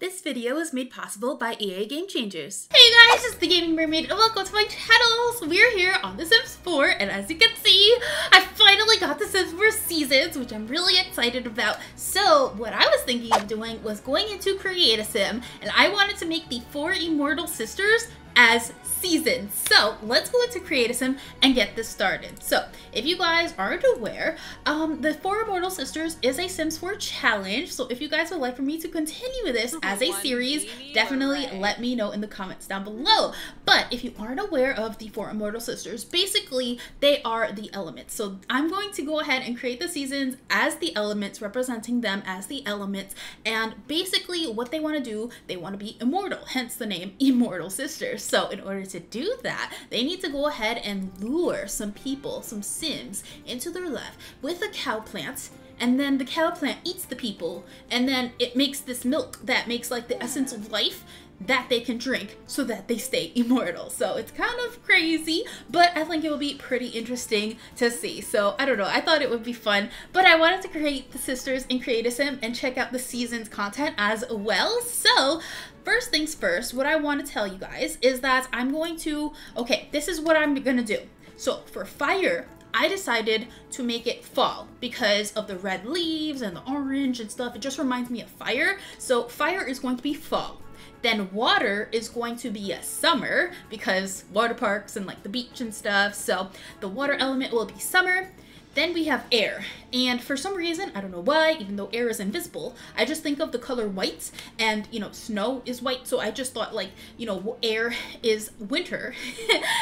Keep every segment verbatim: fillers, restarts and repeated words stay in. This video is made possible by E A Game Changers. Hey guys, it's The Gaming Mermaid and welcome to my channel. So we're here on The Sims four and as you can see, I finally got The Sims four Seasons, which I'm really excited about. So what I was thinking of doing was going into Create a Sim and I wanted to make the Four Immortal Sisters as seasons. So let's go into Create a Sim and get this started. So if you guys aren't aware, um, the Four Immortal Sisters is a Sims four challenge. So if you guys would like for me to continue this as a series, definitely let me know in the comments down below. But if you aren't aware of the Four Immortal Sisters, basically they are the elements. So I'm going to go ahead and create the seasons as the elements, representing them as the elements. And basically what they want to do, they want to be immortal, hence the name Immortal Sisters. So in order to do that, they need to go ahead and lure some people, some Sims, into their life with a cow plant, and then the cow plant eats the people, and then it makes this milk that makes like the essence of life that they can drink so that they stay immortal. So it's kind of crazy, but I think it will be pretty interesting to see. So I don't know, I thought it would be fun, but I wanted to create the sisters in Create a Sim and check out the seasons content as well. So first things first, what I want to tell you guys is that I'm going to, okay, this is what I'm going to do. So for fire, I decided to make it fall because of the red leaves and the orange and stuff. It just reminds me of fire. So fire is going to be fall. Then water is going to be a summer because water parks and like the beach and stuff. So the water element will be summer. Then we have air, and for some reason, I don't know why, even though air is invisible, I just think of the color white, and you know, snow is white, so I just thought like, you know, air is winter.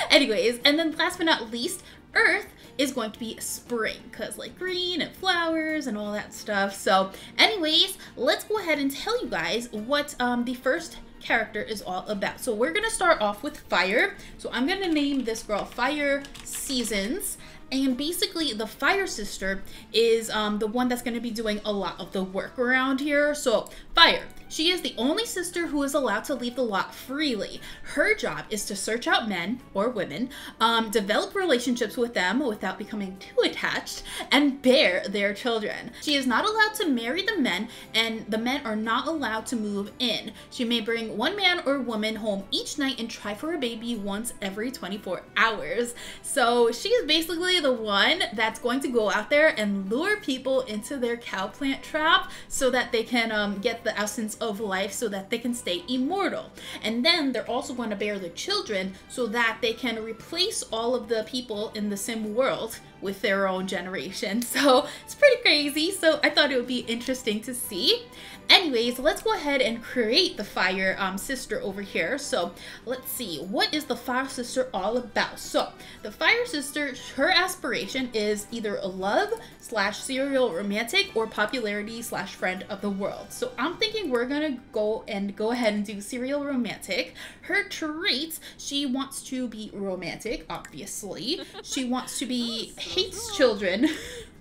Anyways, and then last but not least, earth is going to be spring because like green and flowers and all that stuff. So anyways, let's go ahead and tell you guys what um, the first character is all about. So we're gonna start off with fire. So I'm gonna name this girl Fire Seasons. And basically the fire sister is um, the one that's going to be doing a lot of the work around here. So fire, she is the only sister who is allowed to leave the lot freely. Her job is to search out men or women, um, develop relationships with them without becoming too attached, and bear their children. She is not allowed to marry the men, and the men are not allowed to move in. She may bring one man or woman home each night and try for a baby once every twenty-four hours. So she is basically the one that's going to go out there and lure people into their cow plant trap so that they can um, get the essence of life so that they can stay immortal. And then they're also going to bear the children so that they can replace all of the people in the sim world with their own generation. So it's pretty crazy. So I thought it would be interesting to see. Anyways, let's go ahead and create the fire um, sister over here. So let's see, what is the fire sister all about? So the fire sister, her aspiration is either a love slash serial romantic or popularity slash friend of the world. So I'm thinking we're gonna go and go ahead and do serial romantic. Her traits, she wants to be romantic, obviously. She wants to be, hates children.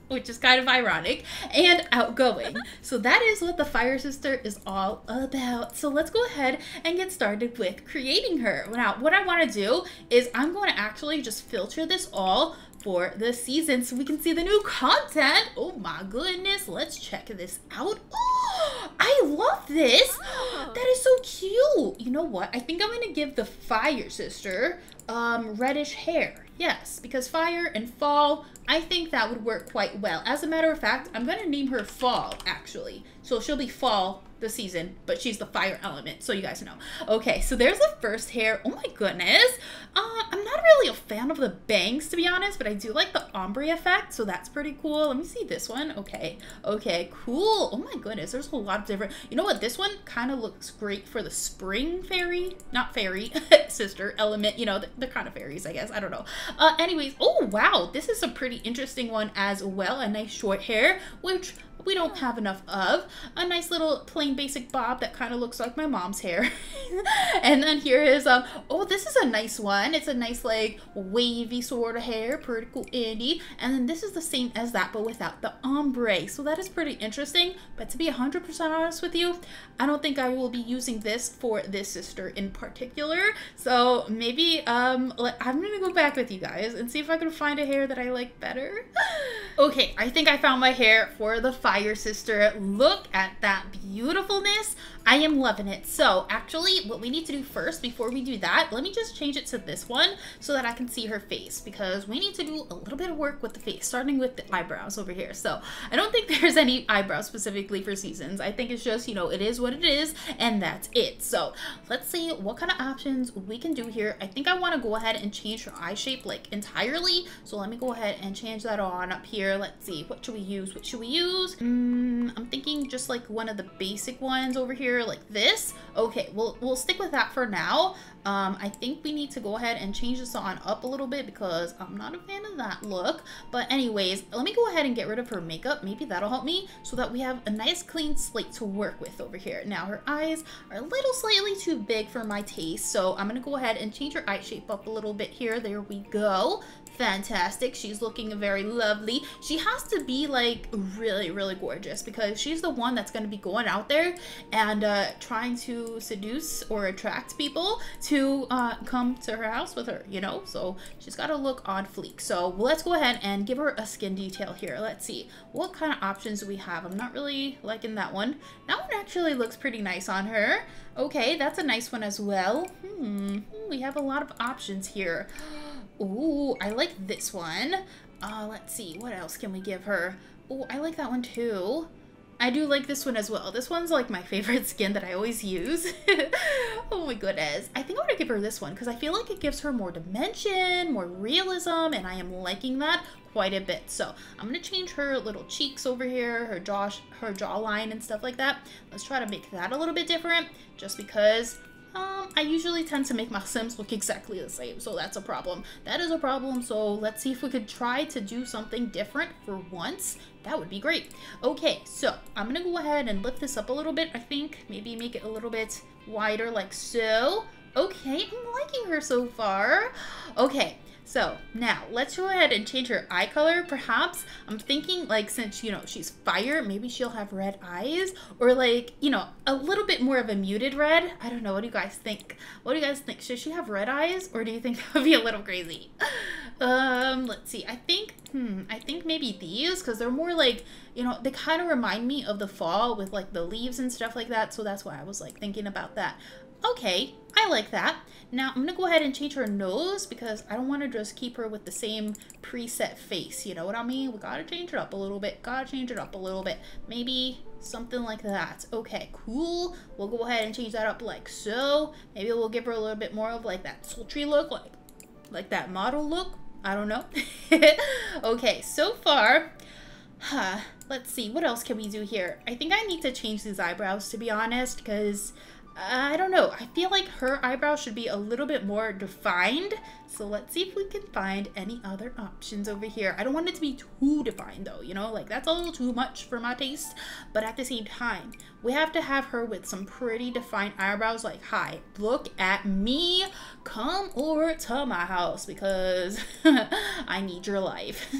Which is kind of ironic, and outgoing. So that is what the fire sister is all about. So let's go ahead and get started with creating her. Now, what I want to do is I'm going to actually just filter this all for the season so we can see the new content. Oh my goodness, let's check this out. Oh, I love this. Oh. That is so cute. You know what? I think I'm going to give the fire sister um, reddish hair. Yes, because fire and fall, I think that would work quite well. As a matter of fact, I'm going to name her Fall, actually. So she'll be Fall the season, but she's the fire element, so you guys know. Okay, so there's the first hair. Oh my goodness. Uh, I'm not really a fan of the bangs, to be honest, but I do like the ombre effect, so that's pretty cool. Let me see this one. Okay, okay, cool. Oh my goodness, there's a lot of different... You know what? This one kind of looks great for the spring fairy. Not fairy, sister, element. You know, they're kind of fairies, I guess. I don't know. Uh, anyways, oh wow, this is a pretty interesting one as well. A nice short hair, which we don't have enough of. A nice little plain basic bob that kind of looks like my mom's hair. And then here is, um, oh, this is a nice one. It's a nice like wavy sort of hair, pretty cool indie. And then this is the same as that, but without the ombre. So that is pretty interesting. But to be one hundred percent honest with you, I don't think I will be using this for this sister in particular. So maybe um, I'm gonna go back with you guys and see if I can find a hair that I like better. Okay, I think I found my hair for the fire sister. Look at that beautifulness. I am loving it. So actually what we need to do first, before we do that, let me just change it to this one so that I can see her face, because we need to do a little bit of work with the face, starting with the eyebrows over here. So I don't think there's any eyebrows specifically for Seasons. I think it's just, you know, it is what it is and that's it. So let's see what kind of options we can do here. I think I want to go ahead and change her eye shape like entirely. So let me go ahead and change that on up here. Let's see, what should we use? What should we use? Mm, I'm thinking just like one of the basic ones over here, like this. Okay, we'll we'll stick with that for now. Um, I think we need to go ahead and change this on up a little bit because I'm not a fan of that look. But anyways, let me go ahead and get rid of her makeup. Maybe that'll help me so that we have a nice clean slate to work with over here. Now her eyes are a little slightly too big for my taste, so I'm gonna go ahead and change her eye shape up a little bit here. There we go. Fantastic. She's looking very lovely. She has to be like really really gorgeous because she's the one that's going to be going out there and uh trying to seduce or attract people to uh come to her house with her, you know. So she's got to look on fleek. So let's go ahead and give her a skin detail here. Let's see what kind of options do we have. I'm not really liking that one. That one actually looks pretty nice on her. Okay, that's a nice one as well. Hmm, we have a lot of options here. Ooh, I like this one. Uh, let's see, what else can we give her? Oh, I like that one too. I do like this one as well. This one's like my favorite skin that I always use. Oh my goodness. I think I'm gonna give her this one because I feel like it gives her more dimension, more realism, and I am liking that quite a bit. So I'm gonna change her little cheeks over here, her jaw, her jawline and stuff like that. Let's try to make that a little bit different just because Um, I usually tend to make my Sims look exactly the same, so that's a problem. That is a problem, so let's see if we could try to do something different for once. That would be great. Okay, so I'm gonna go ahead and lift this up a little bit, I think. Maybe make it a little bit wider like so. Okay, I'm liking her so far. Okay. So now let's go ahead and change her eye color. Perhaps I'm thinking like, since, you know, she's fire, maybe she'll have red eyes, or like, you know, a little bit more of a muted red. I don't know. What do you guys think? What do you guys think? Should she have red eyes, or do you think that would be a little crazy? Um, let's see. I think, hmm, I think maybe these, because they're more like, you know, they kind of remind me of the fall with like the leaves and stuff like that. So that's why I was like thinking about that. Okay, I like that. Now I'm gonna go ahead and change her nose because I don't want to just keep her with the same preset face, you know what I mean? We gotta change it up a little bit, gotta change it up a little bit. Maybe something like that. Okay, cool. We'll go ahead and change that up like so. Maybe we'll give her a little bit more of like that sultry look, like, like that model look. I don't know. Okay, so far, huh, let's see, what else can we do here? I think I need to change these eyebrows, to be honest, because I don't know. I feel like her eyebrow should be a little bit more defined. So let's see if we can find any other options over here. I don't want it to be too defined though, you know, like that's a little too much for my taste. But at the same time, we have to have her with some pretty defined eyebrows, like, hi, look at me, come over to my house because I need your life.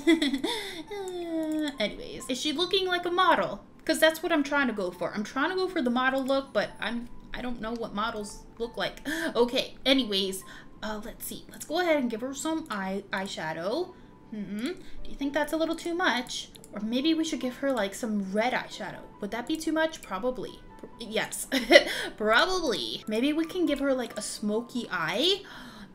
Anyways, is she looking like a model? Because that's what I'm trying to go for. I'm trying to go for the model look, but I'm I don't know what models look like. Okay, anyways, uh, let's see. Let's go ahead and give her some eye eyeshadow. Mm-hmm. Do you think that's a little too much? Or maybe we should give her like some red eyeshadow. Would that be too much? Probably. Yes, probably. Maybe we can give her like a smoky eye.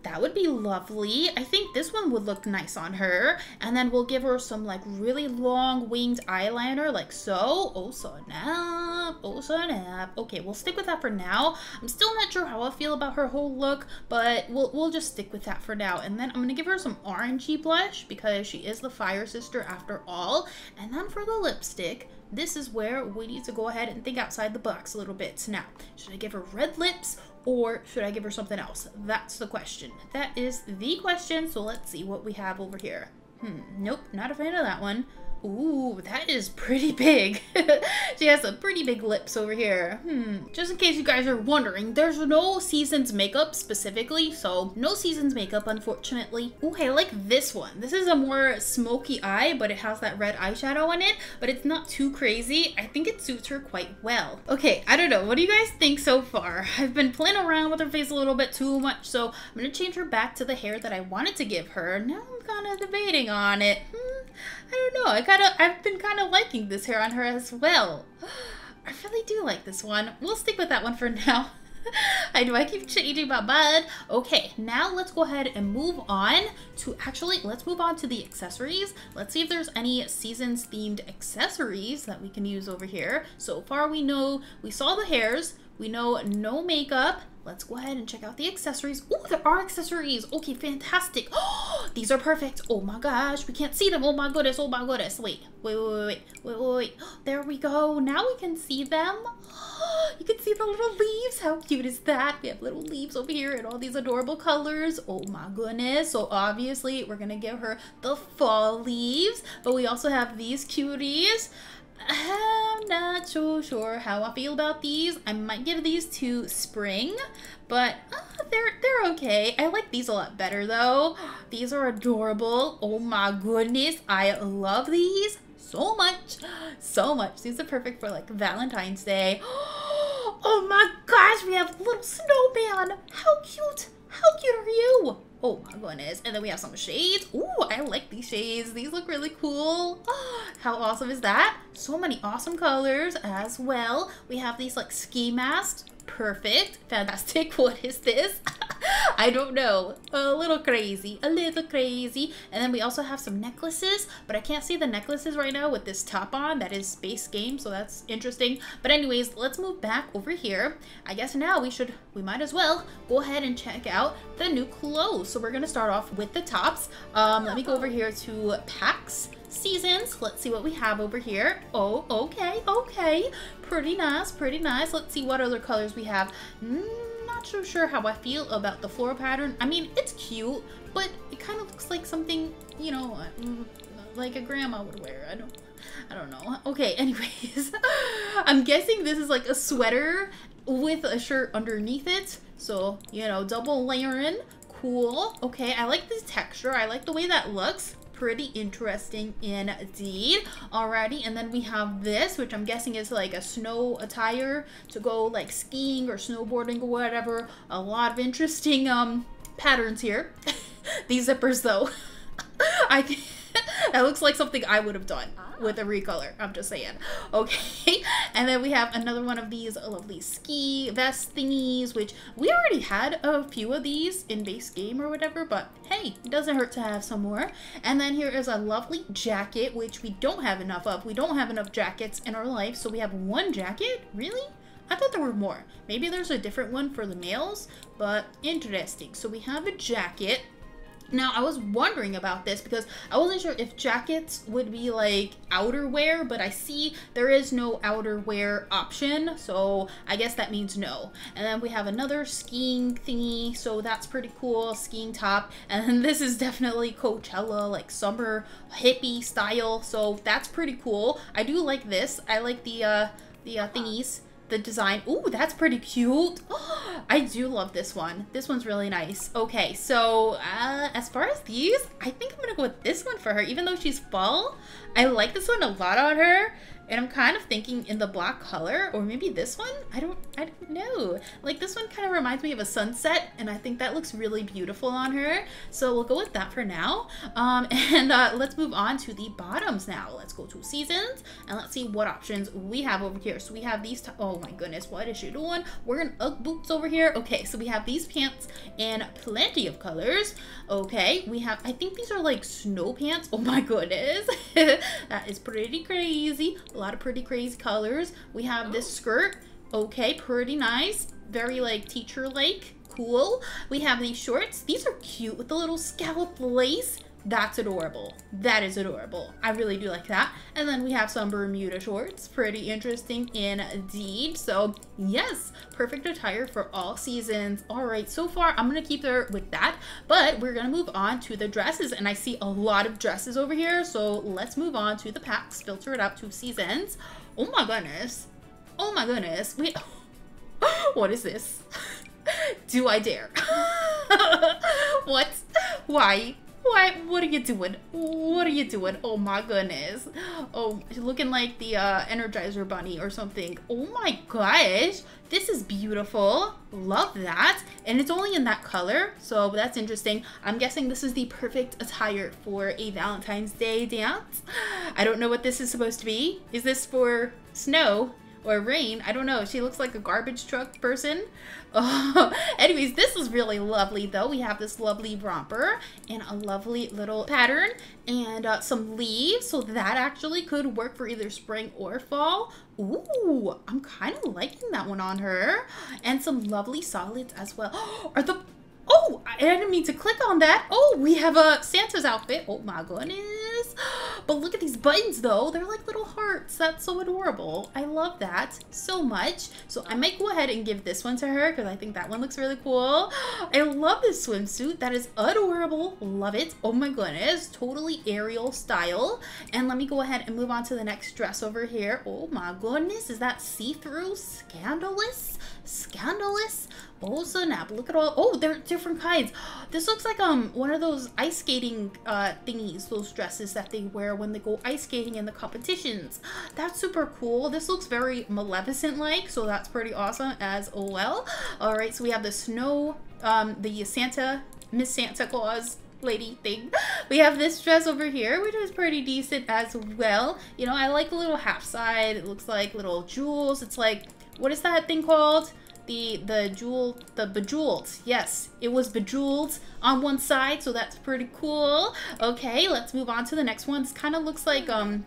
That would be lovely. I think this one would look nice on her. And then we'll give her some like really long winged eyeliner like so. Oh snap, oh snap. Okay, we'll stick with that for now. I'm still not sure how I feel about her whole look, but we'll, we'll just stick with that for now. And then I'm gonna give her some orangey blush because she is the fire sister after all. And then for the lipstick, this is where we need to go ahead and think outside the box a little bit. Now, should I give her red lips or should I give her something else? That's the question. That is the question. So let's see what we have over here. Hmm, nope, not a fan of that one. Ooh, that is pretty big. She has some pretty big lips over here. Hmm. Just in case you guys are wondering, there's no Seasons makeup specifically, so no Seasons makeup, unfortunately. Ooh, I like this one. This is a more smoky eye, but it has that red eyeshadow on it, but it's not too crazy. I think it suits her quite well. Okay, I don't know. What do you guys think so far? I've been playing around with her face a little bit too much, so I'm gonna change her back to the hair that I wanted to give her. Now I'm kind of debating on it. Hmm. I don't know. I kind of, I've been kind of liking this hair on her as well. I really do like this one. We'll stick with that one for now. I know I keep changing my mind. Okay, now let's go ahead and move on to actually, let's move on to the accessories. Let's see if there's any seasons themed accessories that we can use over here. So far we know, we saw the hairs, we know no makeup. Let's go ahead and check out the accessories. Oh, there are accessories. Okay, fantastic. Oh, these are perfect. Oh my gosh, we can't see them. Oh my goodness, oh my goodness. Wait, wait, wait, wait, wait, wait, wait. There we go. Now we can see them. You can see the little leaves. How cute is that? We have little leaves over here in all these adorable colors. Oh my goodness. So obviously we're gonna give her the fall leaves, but we also have these cuties. I'm not so sure how I feel about these. I might give these to spring, but uh, they're they're okay. I like these a lot better though. These are adorable. Oh my goodness, I love these so much, so much. These are perfect for like Valentine's Day. Oh my gosh, we have a little snowman. How cute! How cute are you? Oh my goodness. And then we have some shades. Ooh, I like these shades. These look really cool. Oh, how awesome is that? So many awesome colors as well. We have these like ski masks. Perfect. Fantastic. What is this? I don't know. A little crazy. A little crazy. And then we also have some necklaces, but I can't see the necklaces right now with this top on. That is base game, so that's interesting. But anyways, let's move back over here. I guess now we should, we might as well go ahead and check out the new clothes. So we're going to start off with the tops. Um, let me go over here to packs. Seasons. Let's see what we have over here. Oh, okay, okay. Pretty nice, pretty nice. Let's see what other colors we have. Mm, not so sure how I feel about the floral pattern. I mean, it's cute, but it kind of looks like something, you know, like a grandma would wear. I don't, I don't know. Okay, anyways, I'm guessing this is like a sweater with a shirt underneath it. So, you know, double layering. Cool. Okay, I like this texture. I like the way that looks. Pretty interesting indeed. Alrighty, and then we have this, which I'm guessing is like a snow attire to go like skiing or snowboarding or whatever. A lot of interesting um patterns here. These zippers though, I think that looks like something I would have done with a recolor. I'm just saying. Okay, and then we have another one of these lovely ski vest thingies, which we already had a few of these in base game or whatever, but hey, it doesn't hurt to have some more. And then here is a lovely jacket, which we don't have enough of. We don't have enough jackets in our life, so we have one jacket? Really? I thought there were more. Maybe there's a different one for the males, but interesting. So we have a jacket. Now, I was wondering about this because I wasn't sure if jackets would be like outerwear, but I see there is no outerwear option, so I guess that means no. And then we have another skiing thingy, so that's pretty cool, skiing top. And then this is definitely Coachella, like summer hippie style, so that's pretty cool. I do like this. I like the, uh, the uh, thingies. The design. Ooh, that's pretty cute. Oh, I do love this one. This one's really nice. Okay, so uh, as far as these, I think I'm gonna go with this one for her, even though she's fall. I like this one a lot on her, and I'm kind of thinking in the black color, or maybe this one. I don't, I don't know. Like this one kind of reminds me of a sunset, and I think that looks really beautiful on her. So we'll go with that for now. Um, and uh, let's move on to the bottoms now. Let's go to seasons, and let's see what options we have over here. So we have these. Oh my goodness, what is she doing? Wearing UGG boots over here. Okay, so we have these pants in plenty of colors. Okay, we have. I think these are like snow pants. Oh my goodness, that is pretty crazy. A lot of pretty crazy colors. We have this skirt. Okay, pretty nice. Very like teacher-like. Cool. We have these shorts. These are cute with the little scalloped lace. That's adorable. That is adorable. I really do like that. And then we have some Bermuda shorts. Pretty interesting indeed. So yes, perfect attire for all seasons. All right, so far I'm gonna keep her with that, but we're gonna move on to the dresses, and I see a lot of dresses over here, so let's move on to the packs, filter it out to seasons. Oh my goodness, oh my goodness. Wait, what is this? Do I dare? What? Why? What? What are you doing? What are you doing? Oh my goodness. Oh, looking like the uh, Energizer Bunny or something. Oh my gosh. This is beautiful. Love that. And it's only in that color, so that's interesting. I'm guessing this is the perfect attire for a Valentine's Day dance. I don't know what this is supposed to be. Is this for snow? or Rain. I don't know. She looks like a garbage truck person. Oh. Anyways, this is really lovely though. We have this lovely romper and a lovely little pattern and uh, some leaves. So that actually could work for either spring or fall. Ooh, I'm kind of liking that one on her. And some lovely solids as well. Are the... Oh, I didn't mean to click on that. Oh, we have a Santa's outfit. Oh my goodness. But look at these buttons though. They're like little hearts. That's so adorable. I love that so much. So I might go ahead and give this one to her because I think that one looks really cool. I love this swimsuit. That is adorable. Love it. Oh my goodness. Totally Ariel style. And let me go ahead and move on to the next dress over here. Oh my goodness. Is that see-through? Scandalous? Scandalous? Oh snap, look at all, oh, they're different kinds. This looks like um one of those ice skating uh thingies, those dresses that they wear when they go ice skating in the competitions. That's super cool. This looks very Maleficent like, so that's pretty awesome as well. All right, so we have the snow, um the Santa, Miss Santa Claus lady thing. We have this dress over here, which is pretty decent as well. You know, I like the little half side. It looks like little jewels. It's like, what is that thing called? The, the jewel, the bejeweled. Yes, it was bejeweled on one side, so that's pretty cool. Okay, let's move on to the next one. This kind of looks like um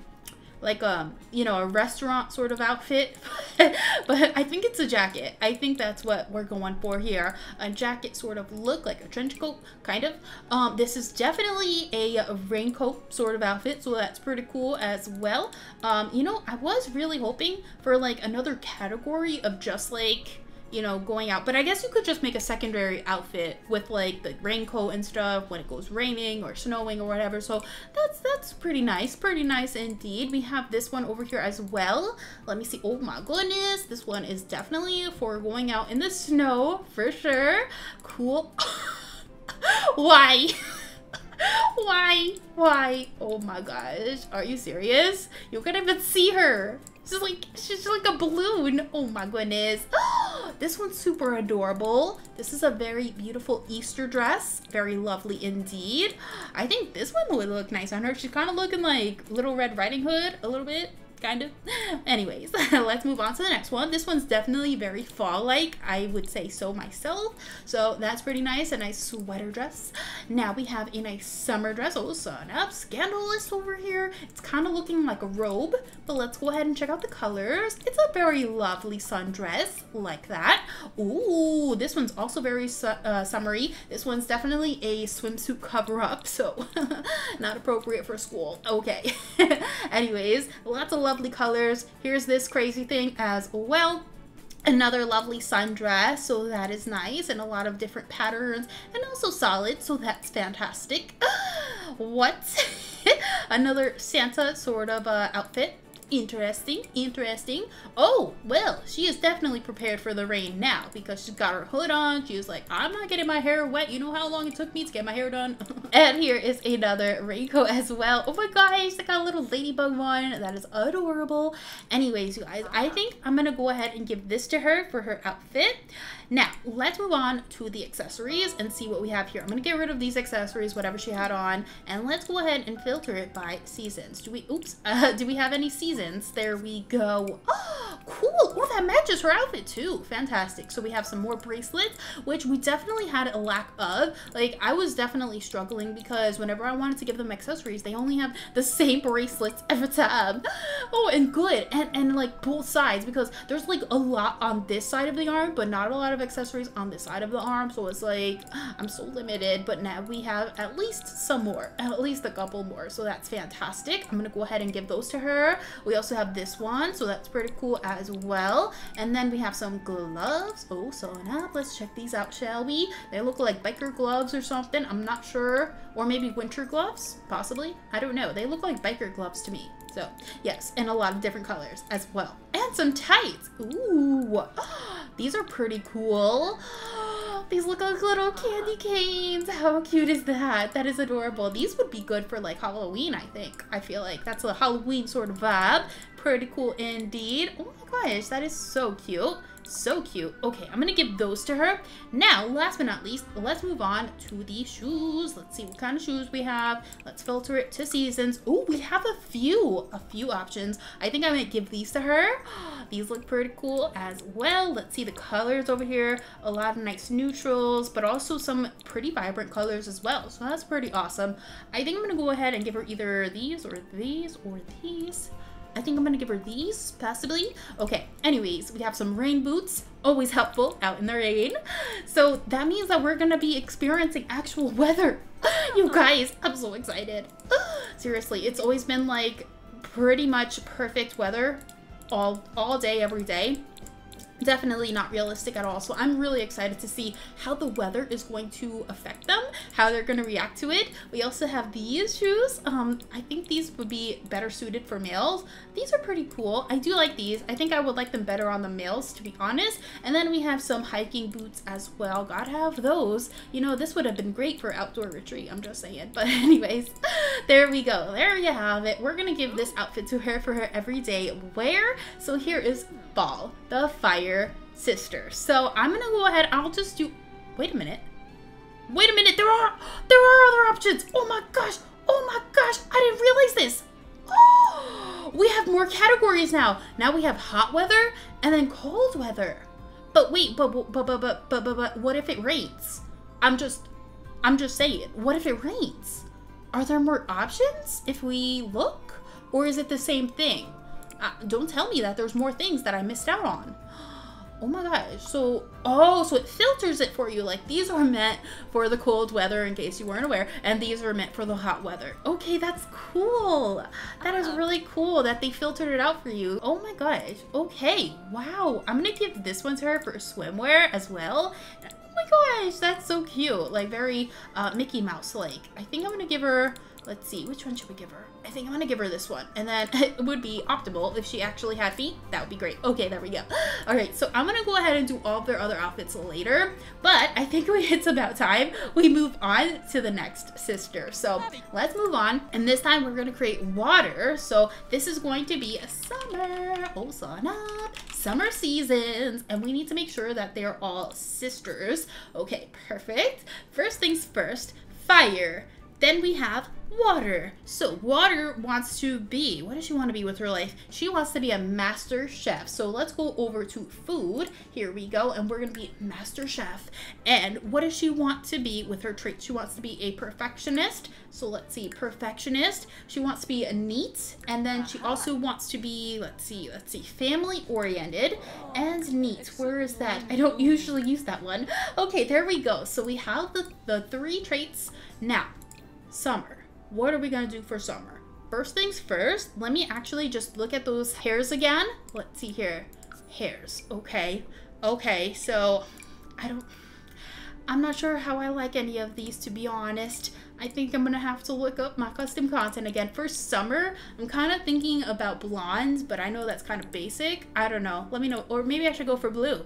like a, you know, a restaurant sort of outfit. But I think it's a jacket. I think that's what we're going for here. A jacket sort of look, like a trench coat, kind of. Um, this is definitely a raincoat sort of outfit, so that's pretty cool as well. Um, you know, I was really hoping for like another category of just like, you know, going out, but I guess you could just make a secondary outfit with like the raincoat and stuff when it goes raining or snowing or whatever. So that's that's pretty nice, pretty nice indeed. We have this one over here as well. Let me see. Oh my goodness, this one is definitely for going out in the snow for sure. Cool. Why? Why? Why? Oh my gosh, are you serious? You can't even see her. She's like, she's like a balloon. Oh my goodness. This one's super adorable. This is a very beautiful Easter dress. Very lovely indeed. I think this one would look nice on her. She's kind of looking like Little Red Riding Hood a little bit. Kind of. Anyways, let's move on to the next one. This one's definitely very fall-like. I would say so myself. So that's pretty nice. A nice sweater dress. Now we have a nice summer dress. Oh, sun up. Scandalous over here. It's kind of looking like a robe, but let's go ahead and check out the colors. It's a very lovely sundress like that. Ooh, this one's also very su uh, summery. This one's definitely a swimsuit cover-up, so not appropriate for school. Okay. Anyways, lots of love. Lovely colors. Here's this crazy thing as well. Another lovely sundress, so that is nice, and a lot of different patterns and also solid, so that's fantastic. What? Another Santa sort of uh, outfit. Interesting, interesting. Oh, well, she is definitely prepared for the rain now because she's got her hood on. She was like, I'm not getting my hair wet. You know how long it took me to get my hair done? And here is another raincoat as well. Oh my gosh, I got a little ladybug one. That is adorable. Anyways, you guys, I think I'm going to go ahead and give this to her for her outfit. Now, let's move on to the accessories and see what we have here. I'm going to get rid of these accessories, whatever she had on, and let's go ahead and filter it by seasons. Do we, oops, uh, do we have any seasons? There we go. Oh, cool. Oh, that matches her outfit too. Fantastic. So we have some more bracelets, which we definitely had a lack of. Like, I was definitely struggling because whenever I wanted to give them accessories, they only have the same bracelets every time. Oh, and good. And, and like both sides, because there's like a lot on this side of the arm, but not a lot of accessories on this side of the arm. So it's like, I'm so limited, but now we have at least some more, at least a couple more. So that's fantastic. I'm going to go ahead and give those to her. We We also have this one, so that's pretty cool as well. And then we have some gloves. Oh, so now let's check these out, shall we? They look like biker gloves or something. I'm not sure. Or maybe winter gloves, possibly. I don't know. They look like biker gloves to me. So, yes, and a lot of different colors as well. And some tights. Ooh, these are pretty cool. These look like little candy canes. How cute is that? That is adorable. These would be good for like Halloween, I think. I feel like that's a Halloween sort of vibe. Pretty cool indeed. Oh my gosh, that is so cute. So cute. Okay, I'm gonna give those to her. Now, last but not least, let's move on to the shoes. Let's see what kind of shoes we have. Let's filter it to seasons. Oh, we have a few, a few options. I think I'm gonna give these to her. These look pretty cool as well. Let's see the colors over here. A lot of nice neutrals, but also some pretty vibrant colors as well. So that's pretty awesome. I think I'm gonna go ahead and give her either these or these or these. I think I'm gonna give her these, possibly. Okay, anyways, we have some rain boots, always helpful out in the rain. So that means that we're gonna be experiencing actual weather. You guys, I'm so excited. Seriously, it's always been like pretty much perfect weather all, all day, every day. Definitely not realistic at all. So I'm really excited to see how the weather is going to affect them, how they're going to react to it. We also have these shoes. Um, I think these would be better suited for males. These are pretty cool. I do like these. I think I would like them better on the males, to be honest. And then we have some hiking boots as well. Gotta have those. You know, this would have been great for outdoor retreat. I'm just saying. But anyways, there we go. There you have it. We're going to give this outfit to her for her everyday wear. So here is Fall, the fire sister. So I'm gonna go ahead, I'll just do, wait a minute, wait a minute, there are, there are other options. Oh my gosh, oh my gosh, I didn't realize this. Oh, we have more categories now. Now we have hot weather and then cold weather. But wait, but, but, but, but, but, but, but what if it rains? I'm just, I'm just saying, what if it rains? Are there more options if we look, or is it the same thing? Uh, don't tell me that there's more things that I missed out on. Oh my gosh, so, oh, so it filters it for you. Like, these are meant for the cold weather, in case you weren't aware, and these are meant for the hot weather. Okay, that's cool. That is really cool that they filtered it out for you. Oh my gosh, okay, wow. I'm gonna give this one to her for swimwear as well. Oh my gosh, that's so cute. Like, very uh, Mickey Mouse-like. I think I'm gonna give her, let's see, which one should we give her? I think I'm gonna give her this one. And then it would be optimal if she actually had feet. That would be great. Okay, there we go. All right, so I'm gonna go ahead and do all of their other outfits later, but I think it's about time we move on to the next sister. So let's move on. And this time we're gonna create water. So this is going to be a summer, oh, sun up, summer seasons. And we need to make sure that they're all sisters. Okay, perfect. First things first, fire. Then we have water. So water wants to be, what does she want to be with her life? She wants to be a master chef. So let's go over to food. Here we go. And we're going to be master chef. And what does she want to be with her trait? She wants to be a perfectionist. So let's see, perfectionist. She wants to be a neat. And then she also wants to be, let's see, let's see, family oriented and neat. Where is that? I don't usually use that one. Okay, there we go. So we have the, the three traits now. Summer. What are we gonna do for summer? First things first, let me actually just look at those hairs again. Let's see here. Hairs. Okay. Okay, so I don't I'm not sure how I like any of these, to be honest. I think I'm gonna have to look up my custom content again. For summer, I'm kind of thinking about blondes, but I know that's kind of basic. I don't know. Let me know. Or maybe I should go for blue.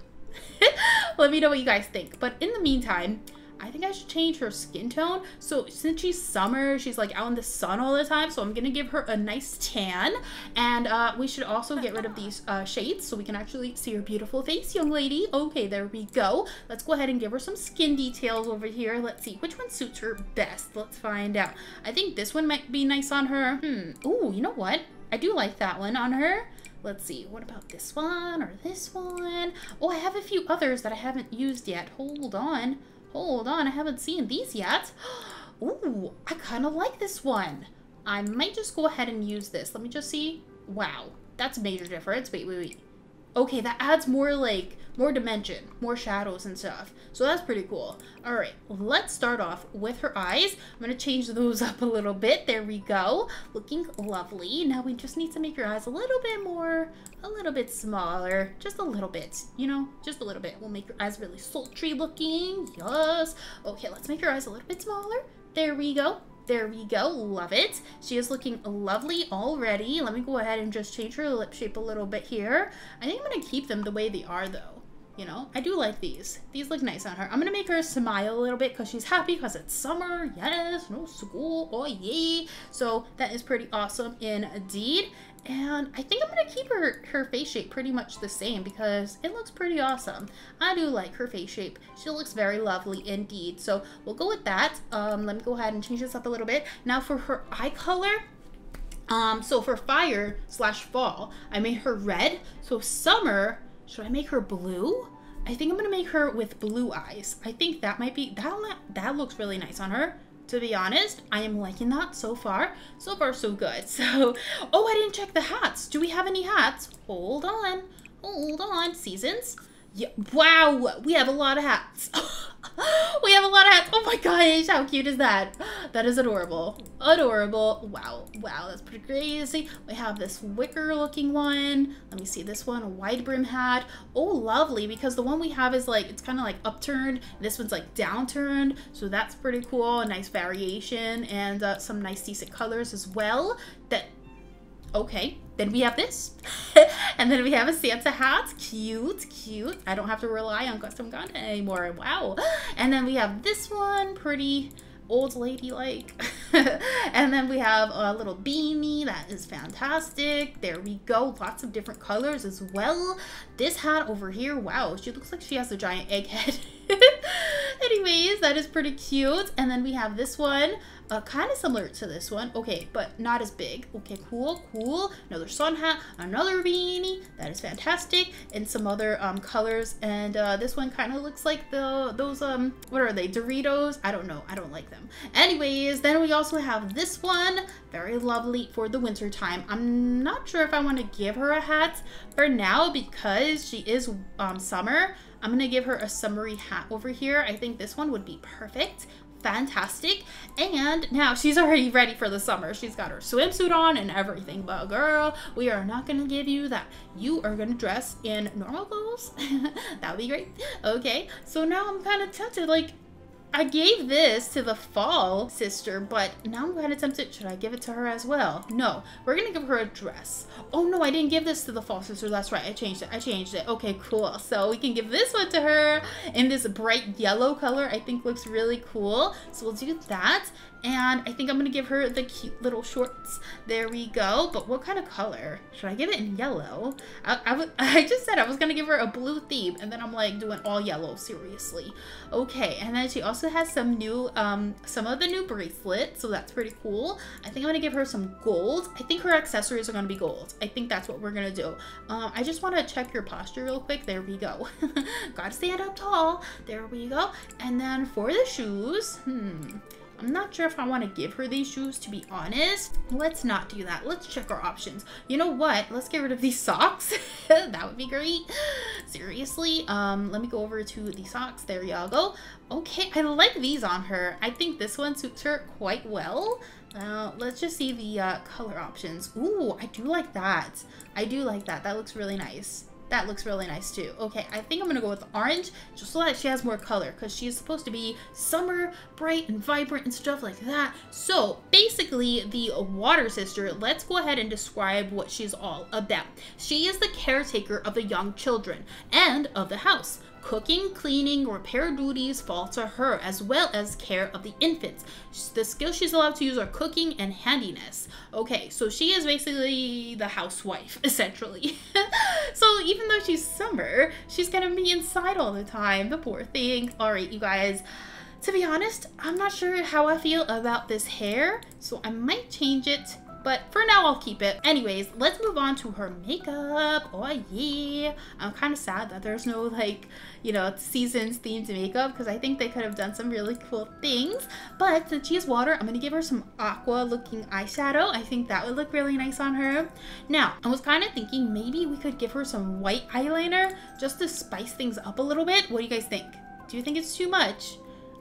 Let me know what you guys think. But in the meantime, I think I should change her skin tone. So since she's summer, she's like out in the sun all the time. So I'm gonna give her a nice tan. And uh, we should also get rid of these uh, shades so we can actually see her beautiful face, young lady. Okay, there we go. Let's go ahead and give her some skin details over here. Let's see which one suits her best. Let's find out. I think this one might be nice on her. Hmm. Ooh, you know what? I do like that one on her. Let's see, what about this one or this one? Oh, I have a few others that I haven't used yet. Hold on. Hold on, I haven't seen these yet. Ooh, I kind of like this one. I might just go ahead and use this. Let me just see. Wow, that's a major difference. Wait, wait, wait. Okay, that adds more like, more dimension, more shadows and stuff. So that's pretty cool. All right, let's start off with her eyes. I'm gonna change those up a little bit. There we go, looking lovely. Now we just need to make your eyes a little bit more, a little bit smaller, just a little bit, you know, just a little bit. We'll make your eyes really sultry looking, yes. Okay, let's make your eyes a little bit smaller. There we go. There we go, love it. She is looking lovely already. Let me go ahead and just change her lip shape a little bit here. I think I'm gonna keep them the way they are though. You know, I do like these. These look nice on her. I'm gonna make her smile a little bit because she's happy because it's summer, yes, no school, oh yay. So that is pretty awesome indeed. And I think I'm gonna keep her, her face shape pretty much the same because it looks pretty awesome. I do like her face shape. She looks very lovely indeed. So we'll go with that. Um, let me go ahead and change this up a little bit. Now for her eye color, um, so for fire slash fall, I made her red. So summer, should I make her blue? I think I'm gonna make her with blue eyes. I think that might be, that, that looks really nice on her. To be honest, I am liking that so far. So far, so good. So, oh, I didn't check the hats. Do we have any hats? Hold on, hold on. Seasons. Yeah. Wow, we have a lot of hats. We have a lot of hats. Oh my gosh, how cute is that? That is adorable. Adorable. Wow, wow, that's pretty crazy. We have this wicker looking one. Let me see this one, a wide brim hat. Oh, lovely, because the one we have is like, it's kind of like upturned. This one's like downturned. So that's pretty cool. A nice variation and uh, some nice decent colors as well. That, okay. Then we have this, and then we have a Santa hat, cute, cute. I don't have to rely on custom content anymore, wow. And then we have this one, pretty old lady-like. And then we have a little beanie, that is fantastic. There we go, lots of different colors as well. This hat over here, wow, she looks like she has a giant egg head. Anyways, that is pretty cute. And then we have this one. Uh, kind of similar to this one, okay, but not as big. Okay, cool, cool. Another sun hat, another beanie. That is fantastic, and some other um, colors. And uh, this one kind of looks like the those um, what are they? Doritos? I don't know. I don't like them. Anyways, then we also have this one, very lovely for the winter time. I'm not sure if I want to give her a hat for now because she is um, summer. I'm gonna give her a summery hat over here. I think this one would be perfect. Fantastic. And now she's already ready for the summer. She's got her swimsuit on and everything, but girl, we are not gonna give you that. You are gonna dress in normal clothes. That would be great. Okay, so now I'm kind of tempted, like I gave this to the fall sister, but now I'm kind of tempted. Should I give it to her as well? No, we're gonna give her a dress. Oh no, I didn't give this to the fall sister. That's right, I changed it. I changed it. Okay, cool. So we can give this one to her in this bright yellow color. I think looks really cool. So we'll do that. And I think I'm gonna give her the cute little shorts. There we go. But what kind of color? Should I give it in yellow? I, I, w I just said I was gonna give her a blue theme and then I'm like doing all yellow, seriously. Okay, and then she also has some new, um, some of the new bracelets, so that's pretty cool. I think I'm gonna give her some gold. I think her accessories are gonna be gold. I think that's what we're gonna do. Um, I just wanna check your posture real quick. There we go. Gotta stand up tall. There we go. And then for the shoes, hmm. I'm not sure if I want to give her these shoes, to be honest. Let's not do that. Let's check our options. You know what? Let's get rid of these socks. That would be great. Seriously. Um, let me go over to the socks. There y'all go. Okay, I like these on her. I think this one suits her quite well. Uh, let's just see the uh, color options. Ooh, I do like that. I do like that. That looks really nice. That looks really nice too. Okay, I think I'm gonna go with orange just so that she has more color because she's supposed to be summer, bright and vibrant and stuff like that. So basically the water sister, let's go ahead and describe what she's all about. She is the caretaker of the young children and of the house. Cooking, cleaning, repair duties fall to her, as well as care of the infants. The skills she's allowed to use are cooking and handiness. Okay, so she is basically the housewife, essentially. So even though she's summer, she's gonna be inside all the time, the poor thing. All right, you guys. To be honest, I'm not sure how I feel about this hair, so I might change it. But for now, I'll keep it. Anyways, let's move on to her makeup. Oh, yeah. I'm kind of sad that there's no, like, you know, seasons themed makeup because I think they could have done some really cool things. But since she's water, I'm going to give her some aqua looking eyeshadow. I think that would look really nice on her. Now, I was kind of thinking maybe we could give her some white eyeliner just to spice things up a little bit. What do you guys think? Do you think it's too much?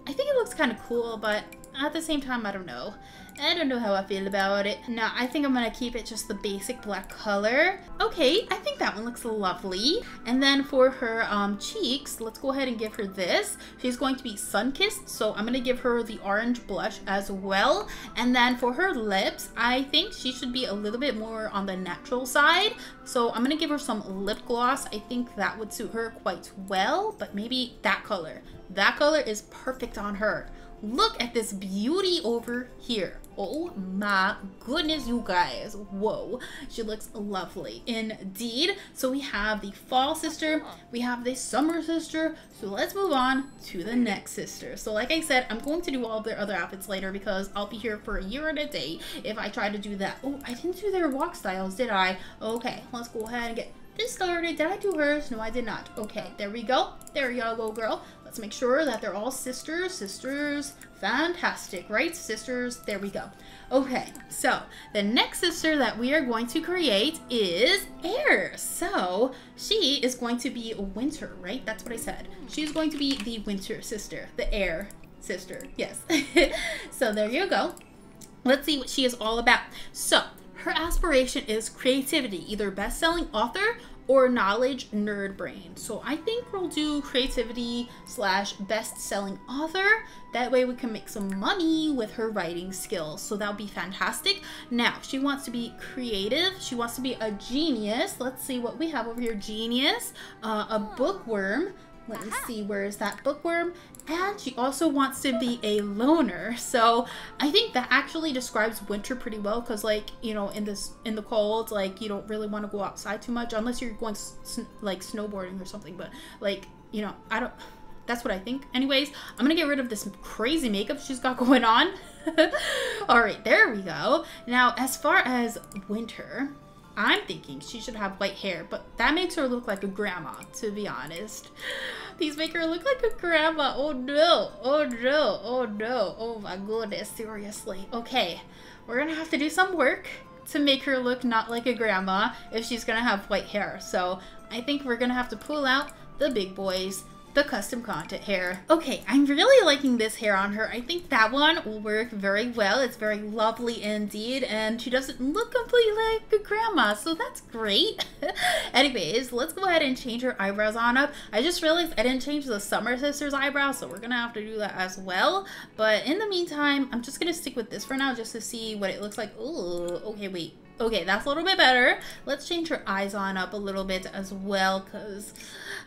I think it looks kind of cool, but at the same time, I don't know. I don't know how I feel about it. No, I think I'm gonna keep it just the basic black color. Okay, I think that one looks lovely. And then for her um, cheeks, let's go ahead and give her this. She's going to be sun-kissed, so I'm gonna give her the orange blush as well. And then for her lips, I think she should be a little bit more on the natural side. So I'm gonna give her some lip gloss. I think that would suit her quite well, but maybe that color. That color is perfect on her. Look at this beauty over here. Oh my goodness, you guys. Whoa, she looks lovely indeed. So we have the fall sister, we have the summer sister. So let's move on to the next sister. So like I said, I'm going to do all of their other outfits later because I'll be here for a year and a day if I try to do that. Oh, I didn't do their walk styles, did I? Okay, let's go ahead and get this started. Did I do hers? No, I did not. Okay, there we go. There y'all go, girl. Let's make sure that they're all sisters. Sisters. Fantastic, right? Sisters. There we go. Okay, so the next sister that we are going to create is Air. So she is going to be winter, right? That's what I said. She's going to be the winter sister. The Air sister. Yes. So there you go. Let's see what she is all about. So her aspiration is creativity, either best-selling author or knowledge nerd brain. So I think we'll do creativity slash best-selling author. That way we can make some money with her writing skills. So that'll be fantastic. Now, she wants to be creative. She wants to be a genius. Let's see what we have over here. Genius, uh, a bookworm. Let me see, where is that bookworm? And she also wants to be a loner. So I think that actually describes winter pretty well, because like, you know, in this in the cold, like you don't really want to go outside too much unless you're going sn like snowboarding or something. But like, you know, I don't, that's what I think. Anyways, I'm gonna get rid of this crazy makeup she's got going on. All right, there we go. Now, as far as winter, I'm thinking she should have white hair, but that makes her look like a grandma, to be honest. These make her look like a grandma. Oh no, oh no, oh no, oh my goodness, seriously. Okay, we're gonna have to do some work to make her look not like a grandma if she's gonna have white hair. So I think we're gonna have to pull out the big boys, the custom content hair. Okay, I'm really liking this hair on her. I think that one will work very well. It's very lovely indeed, and she doesn't look completely like a grandma, so that's great. Anyways, let's go ahead and change her eyebrows on up. I just realized I didn't change the summer sister's eyebrows, so we're gonna have to do that as well. But in the meantime, I'm just gonna stick with this for now just to see what it looks like. Oh, okay, wait. Okay, that's a little bit better. Let's change her eyes on up a little bit as well, because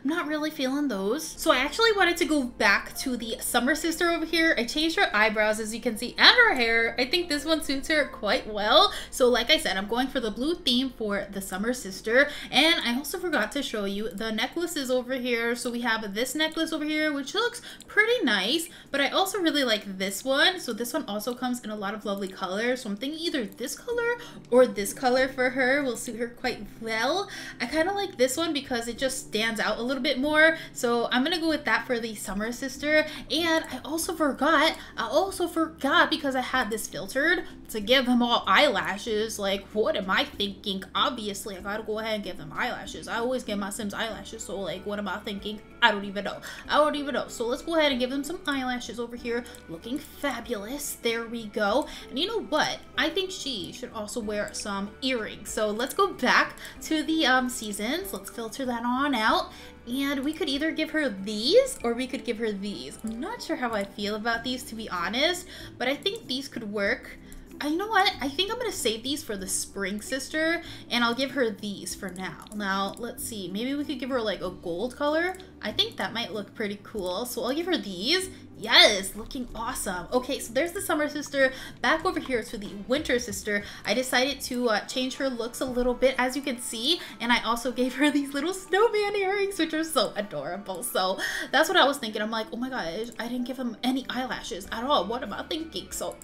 I'm not really feeling those. So I actually wanted to go back to the summer sister over here. I changed her eyebrows, as you can see, and her hair. I think this one suits her quite well. So like I said, I'm going for the blue theme for the summer sister. And I also forgot to show you the necklaces over here. So we have this necklace over here, which looks pretty nice, but I also really like this one. So this one also comes in a lot of lovely colors. So I'm thinking either this color or this This color for her will suit her quite well. I kind of like this one because it just stands out a little bit more, so I'm gonna go with that for the summer sister. And I also forgot I also forgot because I had this filtered to give them all eyelashes. Like, what am I thinking? Obviously I gotta go ahead and give them eyelashes. I always give my Sims eyelashes, so like, what am I thinking? I don't even know. I don't even know. So let's go ahead and give them some eyelashes over here, looking fabulous. There we go. And you know what? I think she should also wear some earrings. So let's go back to the um, seasons. Let's filter that on out. And we could either give her these or we could give her these. I'm not sure how I feel about these, to be honest, but I think these could work. You know what? I think I'm gonna save these for the spring sister, and I'll give her these for now. Now, let's see. Maybe we could give her like a gold color. I think that might look pretty cool. So I'll give her these. Yes, looking awesome. Okay, so there's the summer sister. Back over here to the winter sister. I decided to uh, change her looks a little bit, as you can see, and I also gave her these little snowman earrings, which are so adorable. So that's what I was thinking. I'm like, oh my gosh, I didn't give him any eyelashes at all. What am I thinking? So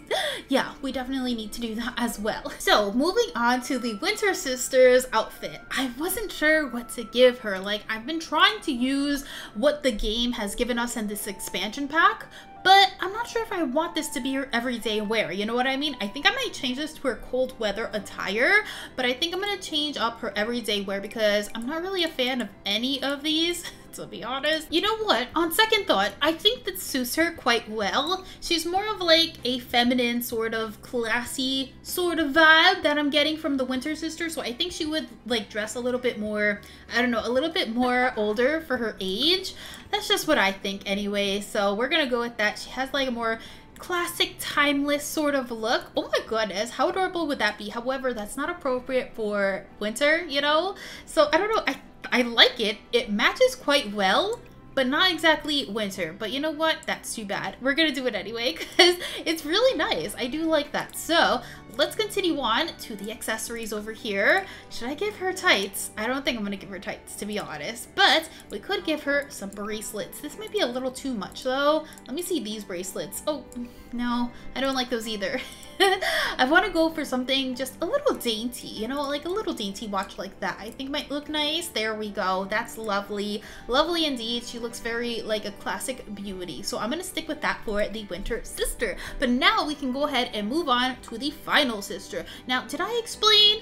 yeah, we definitely need to do that as well. So moving on to the winter sister's outfit. I wasn't sure what to give her. Like, I've been trying to use what the game has given us in this expansion pack, but I'm not sure if I want this to be her everyday wear. You know what I mean? I think I might change this to her cold weather attire, but I think I'm gonna change up her everyday wear because I'm not really a fan of any of these, to be honest. You know what? On second thought, I think that suits her quite well. She's more of like a feminine sort of classy sort of vibe that I'm getting from the winter sister. So I think she would like dress a little bit more, I don't know, a little bit more older for her age. That's just what I think anyway. So we're gonna go with that. She has like a more classic timeless sort of look. Oh my goodness, how adorable would that be? However, that's not appropriate for winter, you know? So I don't know, I I like it. It matches quite well, but not exactly winter. But you know what? That's too bad. We're gonna do it anyway because it's really nice. I do like that. So let's continue on to the accessories over here. Should I give her tights? I don't think I'm gonna give her tights, to be honest, but we could give her some bracelets. This might be a little too much though. Let me see these bracelets. Oh no, I don't like those either. I want to go for something just a little dainty, you know, like a little dainty watch like that. I think might look nice. There we go. That's lovely. Lovely indeed. She looks very like a classic beauty. So I'm going to stick with that for the winter sister. But now we can go ahead and move on to the final sister. Now, did I explain?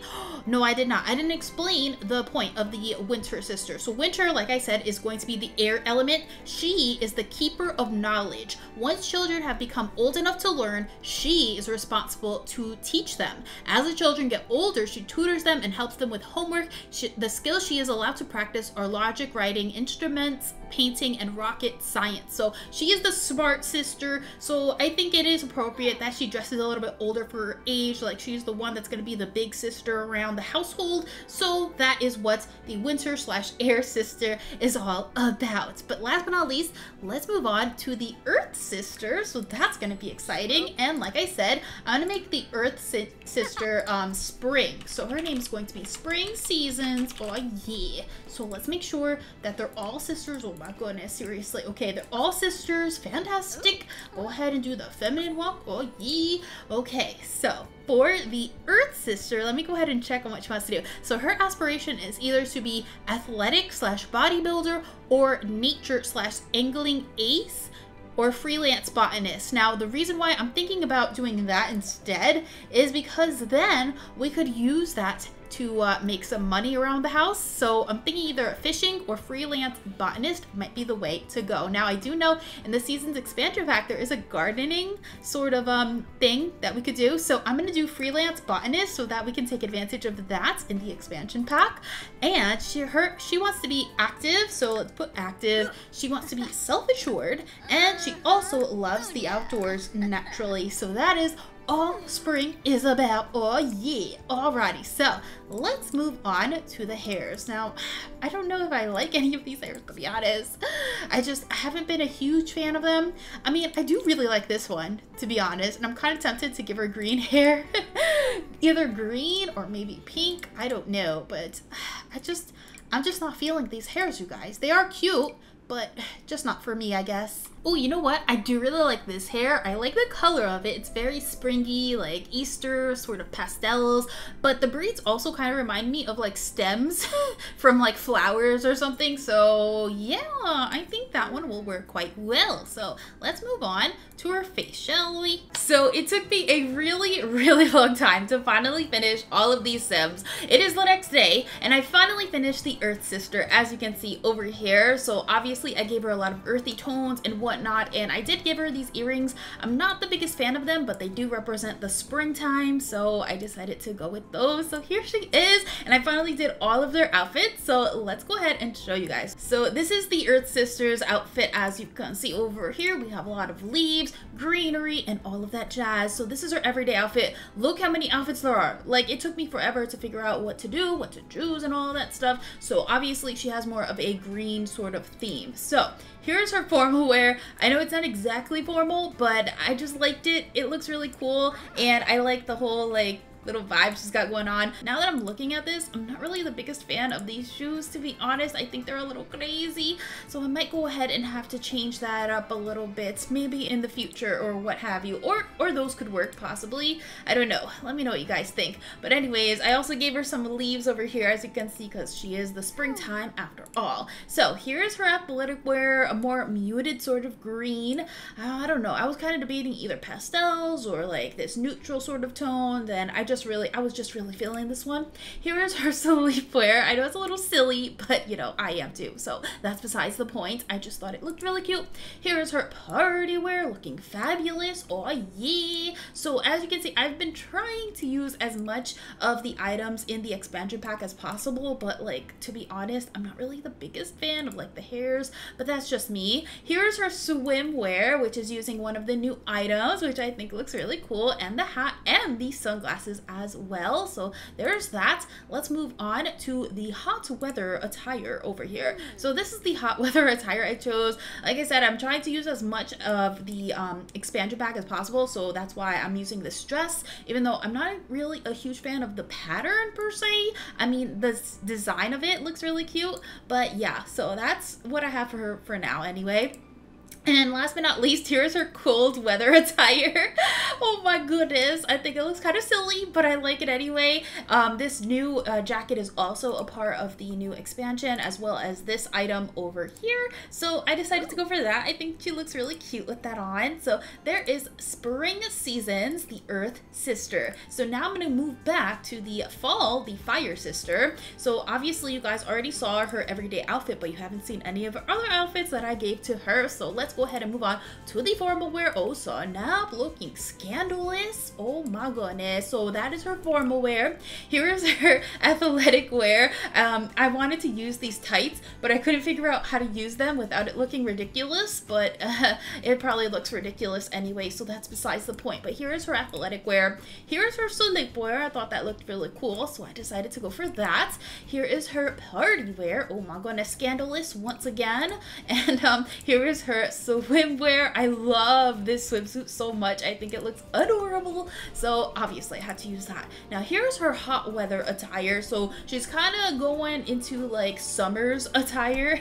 No, I did not. I didn't explain the point of the winter sister. So winter, like I said, is going to be the air element. She is the keeper of knowledge. Once children have become old enough to learn, she is responsible to teach them. As the children get older, she tutors them and helps them with homework. She, the skills she is allowed to practice are logic, writing, instruments, painting, and rocket science. So she is the smart sister. So I think it is appropriate that she dresses a little bit older for her age. Like she's the one that's going to be the big sister around the household. So that is what the winter slash air sister is all about. But last but not least, let's move on to the earth sister. So that's going to be exciting. And like I said, I'm I'm gonna make the Earth si sister um, Spring. So her name's going to be Spring Seasons. Oh yeah. So let's make sure that they're all sisters. Oh my goodness, seriously. Okay, they're all sisters. Fantastic. Go ahead and do the feminine walk. Oh yeah. Okay, so for the Earth sister, let me go ahead and check on what she wants to do. So her aspiration is either to be athletic slash bodybuilder or nature slash angling ace, or freelance botanist. Now, the reason why I'm thinking about doing that instead is because then we could use that to uh, make some money around the house. So I'm thinking either fishing or freelance botanist might be the way to go. Now, I do know in the Seasons expansion pack, there is a gardening sort of um, thing that we could do. So I'm gonna do freelance botanist so that we can take advantage of that in the expansion pack. And she, her, she wants to be active, so let's put active. She wants to be self-assured, and she also loves the outdoors naturally. So that is all spring is about. Oh yeah. Alrighty, so let's move on to the hairs. Now, I don't know if I like any of these hairs, to be honest. I just I haven't been a huge fan of them. I mean, I do really like this one, to be honest, and I'm kind of tempted to give her green hair. Either green or maybe pink, I don't know, but I just I'm just not feeling these hairs, you guys. They are cute, but just not for me, I guess. Oh, you know what? I do really like this hair. I like the color of it. It's very springy, like Easter, sort of pastels, but the braids also kind of remind me of like stems from like flowers or something. So yeah, I think that one will work quite well. So let's move on to her face, shall we? So it took me a really, really long time to finally finish all of these Sims. It is the next day, and I finally finished the Earth Sister, as you can see over here. So obviously I gave her a lot of earthy tones and what Whatnot, and I did give her these earrings. I'm not the biggest fan of them, but they do represent the springtime, so I decided to go with those. So here she is, and I finally did all of their outfits, so let's go ahead and show you guys. So this is the Earth Sisters outfit. As you can see over here, we have a lot of leaves, greenery, and all of that jazz. So this is her everyday outfit. Look how many outfits there are. Like, it took me forever to figure out what to do, what to choose, and all that stuff. So obviously she has more of a green sort of theme. So here's her formal wear. I know it's not exactly formal, but I just liked it. It looks really cool, and I like the whole like little vibes she's got going on. Now that I'm looking at this, I'm not really the biggest fan of these shoes, to be honest. I think they're a little crazy, so I might go ahead and have to change that up a little bit, maybe in the future or what have you, or or those could work possibly. I don't know. Let me know what you guys think. But anyways, I also gave her some leaves over here, as you can see, because she is the springtime after all. So here's her athletic wear, a more muted sort of green. I don't know. I was kind of debating either pastels or like this neutral sort of tone. Then I just Just really, I was just really feeling this one. Here is her sleepwear. I know it's a little silly, but you know, I am too. So that's besides the point. I just thought it looked really cute. Here is her party wear, looking fabulous. Oh yeah. So as you can see, I've been trying to use as much of the items in the expansion pack as possible, but like, to be honest, I'm not really the biggest fan of like the hairs, but that's just me. Here is her swimwear, which is using one of the new items, which I think looks really cool, and the hat and the sunglasses as well. So there's that. Let's move on to the hot weather attire over here. So this is the hot weather attire I chose. Like I said, I'm trying to use as much of the um, expansion pack as possible, so that's why I'm using this dress, even though I'm not really a huge fan of the pattern per se. I mean, the design of it looks really cute, but yeah, so that's what I have for her for now anyway. And last but not least, here's her cold weather attire. Oh my goodness. I think it looks kind of silly, but I like it anyway. Um, this new uh, jacket is also a part of the new expansion, as well as this item over here. So I decided to go for that. I think she looks really cute with that on. So there is Spring Seasons, the Earth Sister. So now I'm going to move back to the Fall, the Fire Sister. So obviously you guys already saw her everyday outfit, but you haven't seen any of her other outfits that I gave to her. So let's go ahead and move on to the formal wear. Oh, snap, looking scandalous. Oh my goodness. So that is her formal wear. Here is her athletic wear. Um, I wanted to use these tights, but I couldn't figure out how to use them without it looking ridiculous, but uh, it probably looks ridiculous anyway, so that's besides the point. But here is her athletic wear. Here is her sulik wear. I thought that looked really cool, so I decided to go for that. Here is her party wear. Oh my goodness, scandalous once again. And um, here is her swimwear. I love this swimsuit so much. I think it looks adorable, so obviously I had to use that. Now here's her hot weather attire. So she's kind of going into like summer's attire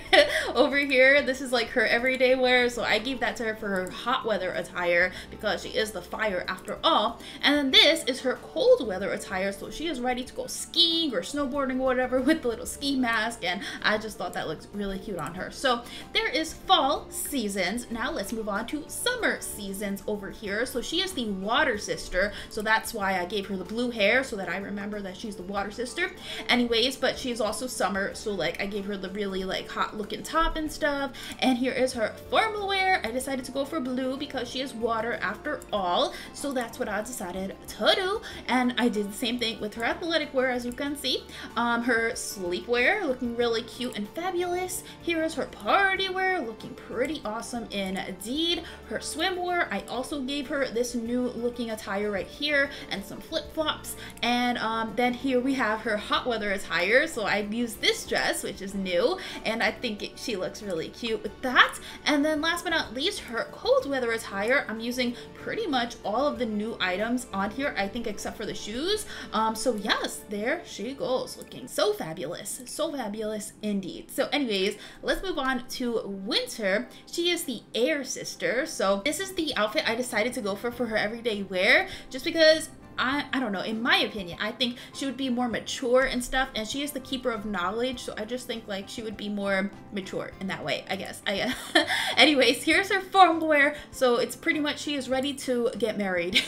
over here. This is like her everyday wear, so I gave that to her for her hot weather attire because she is the fire after all. And then this is her cold weather attire, so she is ready to go skiing or snowboarding or whatever with the little ski mask, and I just thought that looked really cute on her. So there is Fall Season. Now let's move on to Summer Seasons over here. So she is the water sister, so that's why I gave her the blue hair, so that I remember that she's the water sister anyways. But she is also summer, so like I gave her the really like hot looking top and stuff. And here is her formal wear. I decided to go for blue because she is water after all, so that's what I decided to do. And I did the same thing with her athletic wear, as you can see. Um, her sleepwear looking really cute and fabulous. Here is her party wear, looking pretty awesome indeed. Her swimwear, I also gave her this new looking attire right here and some flip-flops. And um, then here we have her hot weather attire. So I used this dress, which is new, and I think it, she looks really cute with that. And then last but not least, her cold weather attire. I'm using pretty much all of the new items on here, I think, except for the shoes. Um, so yes, there she goes, looking so fabulous. So fabulous indeed. So anyways, let's move on to Winter. She is the air sister. So this is the outfit I decided to go for for her everyday wear, just because I, I don't know, in my opinion, I think she would be more mature and stuff, and she is the keeper of knowledge, so I just think like she would be more mature in that way, I guess. I guess. Anyways, here's her formal wear. So it's pretty much she is ready to get married,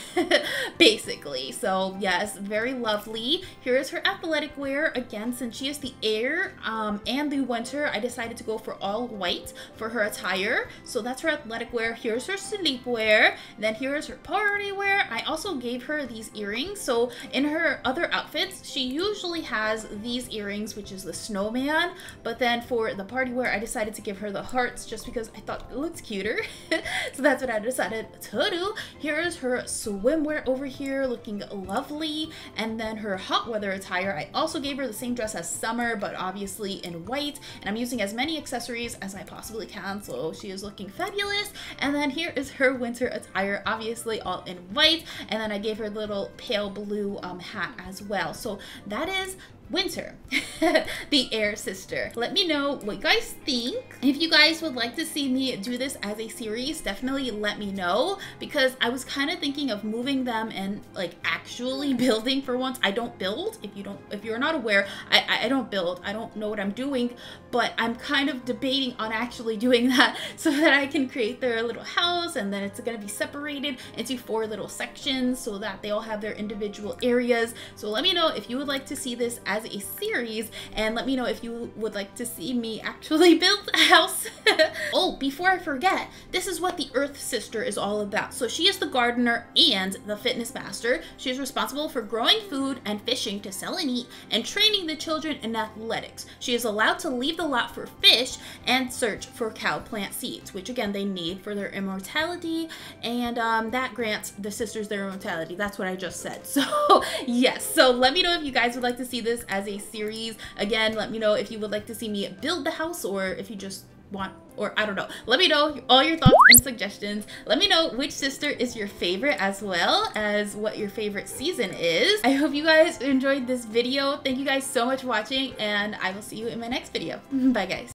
basically. So yes, very lovely. Here is her athletic wear. Again, since she is the air um, and the winter, I decided to go for all white for her attire. So that's her athletic wear. Here's her sleepwear. Then here's her party wear. I also gave her these earrings. So in her other outfits, she usually has these earrings, which is the snowman, but then for the party wear, I decided to give her the hearts just because I thought it looked cuter. So that's what I decided to do. Here is her swimwear over here, looking lovely. And then her hot weather attire, I also gave her the same dress as summer, but obviously in white, and I'm using as many accessories as I possibly can, so she is looking fabulous. And then here is her winter attire, obviously all in white, and then I gave her little pale blue um, hat as well. So that is Winter, the air sister. Let me know what you guys think. If you guys would like to see me do this as a series, definitely let me know, because I was kind of thinking of moving them and like actually building for once. I don't build. If you don't, if you're not aware, I, I don't build. I don't know what I'm doing, but I'm kind of debating on actually doing that so that I can create their little house, and then it's going to be separated into four little sections so that they all have their individual areas. So let me know if you would like to see this as as a series, and let me know if you would like to see me actually build a house. Oh, before I forget, this is what the Earth Sister is all about. So she is the gardener and the fitness master. She is responsible for growing food and fishing to sell and eat, and training the children in athletics. She is allowed to leave the lot for fish and search for cow plant seeds, which again they need for their immortality, and um, that grants the sisters their immortality. That's what I just said. So yes, so let me know if you guys would like to see this as a series. Again, let me know if you would like to see me build the house, or if you just want, or I don't know. Let me know all your thoughts and suggestions. Let me know which sister is your favorite, as well as what your favorite season is. I hope you guys enjoyed this video. Thank you guys so much for watching, and I will see you in my next video. Bye guys.